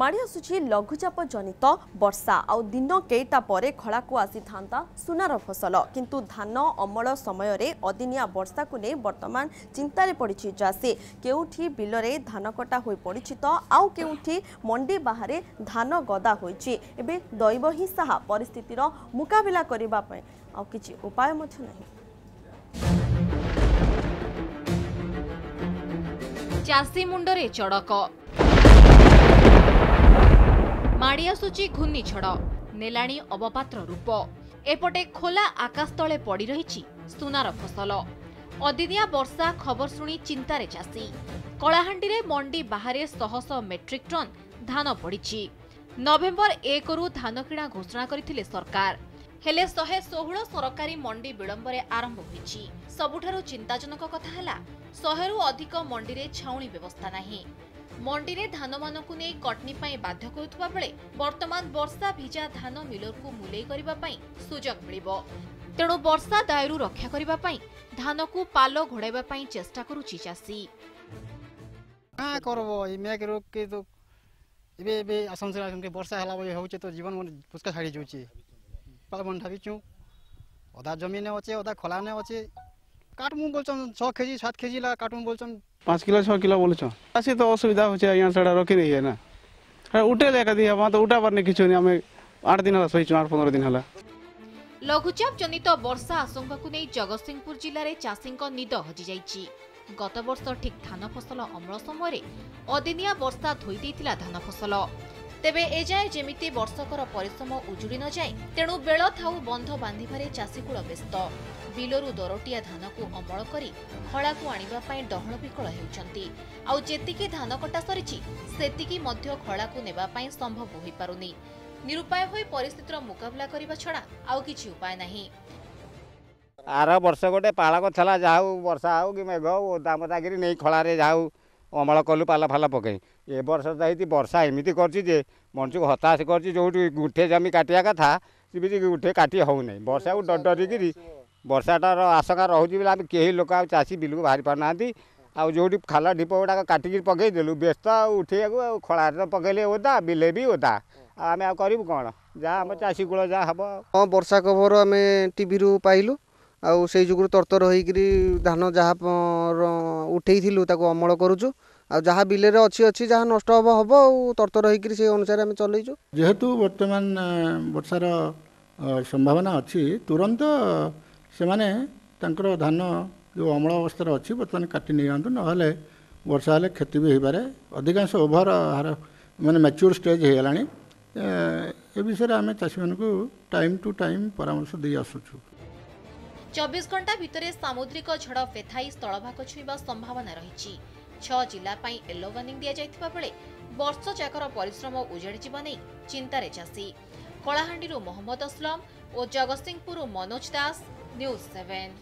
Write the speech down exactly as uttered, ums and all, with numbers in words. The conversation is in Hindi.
माड़िआसुछि लघुचाप जनित वर्षा आउ दिन केईटा परे खळाकू आसी थांता सुनार फसल किंतु धान अमल समय रे अदिनिया वर्षा को नै वर्तमान चिंतारे पड़िछि चाषी। केउठी बिलरे धान कटा होई पड़िछि तो आउ केउठी मंडी बाहरे धान गदा होइछि। एबे दैव ही साहा परिस्थितिर मुकाबला करिबा पय आउ किछि उपाय मथु नै। चाषी मुंडरे चड़क माड़िआसुछि घूर्णिझड़ नेलाणी अवपात्र रूप। एपटे खोला आकाश तले पड़ी रही सुनार फसल। अदिनिया वर्षा खबर शुणी चिंतार चाषी। कलाहांडी रे मंडी बाहर शह शह मेट्रिक टन धान पड़ी। नवेम्बर एक रु धान किणा घोषणा करथिले सरकार। हेले शहे षोहल सरकारी मंडी विलंबर आरंभ होइछि। सबुठारु चिंताजनक कथा हला शहे रु अधिक मंडी रे छाउणी व्यवस्था नाही। मंडी रे धान मानकु नै कटनी पई बाध्य करूथबा बेले वर्तमान वर्षा भिजा धान मिलर को मुलै करबा पई सुजग मिलिबो। तेणु वर्षा दायरु रक्षा करबा पई धान को पालो घोड़ाइबा पई चेष्टा करूछि चासी। का करबो ई मेघ रोग के तो एबे एबे असंसरा के वर्षा हला बय होउछ तो जीवन मन पुस्का छाड़ी जाउछि। पालबंठा भी चूँ अदा जमीन अच्छे अदा खोला ने अच्छे काटमु बोल छः के जी सात के जी ला काटमु बोल पाँच किलो छः किलो बोल चाषी तो असुविधा हो रखी नहीं है ना उठे लेकर दिया वहाँ तो उठा पारने किसी नहीं आठ दिन है सही आठ पंद्रह दिन है। लघुचाप जनित वर्षा आशंका को नहीं जगतसिंहपुर जिले चाषी निद हजि जाइछि। गत वर्ष ठीक धान फसल अमल समय अदिनिया वर्षा धोई धान फसल तेबे एजाए जेमिति वर्षकर परिश्रम उजुड़ी न जाए तेणु बेल थाउ बंध बांधिबारे चाषीकूल व्यस्त। बिलरू दरटिया धान को अमल करी खला को आनिबा पई डहण विकल हेउचंती। आउ जेतिकी धान कटा सरीछि सेतिकी मध्य खला को नेबा पई संभव होई पारुनी। निरुपाय होई परिस्थितिर मुकाबला करिबा छडा आउ किछि उपाय नाही। आरा वर्ष गोटे पाळक छला जाऊ वर्षा आउ कि मेघ ओदा मदागिरी नै खला रे जाऊ अमल कलु पाला फाला पकई। ए वर्ष जाती वर्षा एमती कर मनुष्य को हताश कर गुठे जमी काटिया कथा से गुठे काटी हो नहीं। वर्षा को डर डरिकी वर्षाटार आशंका रोचे बोले आम कई लोक आ चाषी बिल को बाहरी पार ना आउ जो खाला ढीप गुड़ाक काटिकी पकईदेलु व्यस्त उठे को खड़ा तो पकड़े ओदा बिले भी ओदा आम आ करूँ कौन जहाँ आम चाषीकूल जहाँ हम हाँ वर्षा खबर आम टी रु पाइलु आउ से जुगुर तरतर होकर धान जहाँ उठे अमल करुचु आ जहाँ बिले अच्छी अच्छी जहाँ नष्ट हम हम आ तरतर होकर से अनुसार आम चलु जेहेतु बर्तमान वर्षार संभावना अच्छी तुरंत से माने तांकर धान जो अमल अवस्था अच्छी बर्तमान काटि नहीं आंतु ना वर्षा हेले क्षति भी हो पाए। अधिकांश ओभर हार माने मैच्योर स्टेज हो गलानी। ए विषय आम चाषी मान टाइम टू टाइम परामर्श दे आसुचु। चौबीस घंटा भितरे सामुद्रिक झड़ फेथाई स्थलभाग छुईबा संभावना रही। छह जिला पई येलो वार्निंग दिया जाइथिबा बेले वर्ष जाकर परिश्रम उजाड़ी जीवन नहीं चिंतार चाषी। कलाहांडी मोहम्मद असलम और जगतसिंहपुर मनोज दास न्यूज सेवन।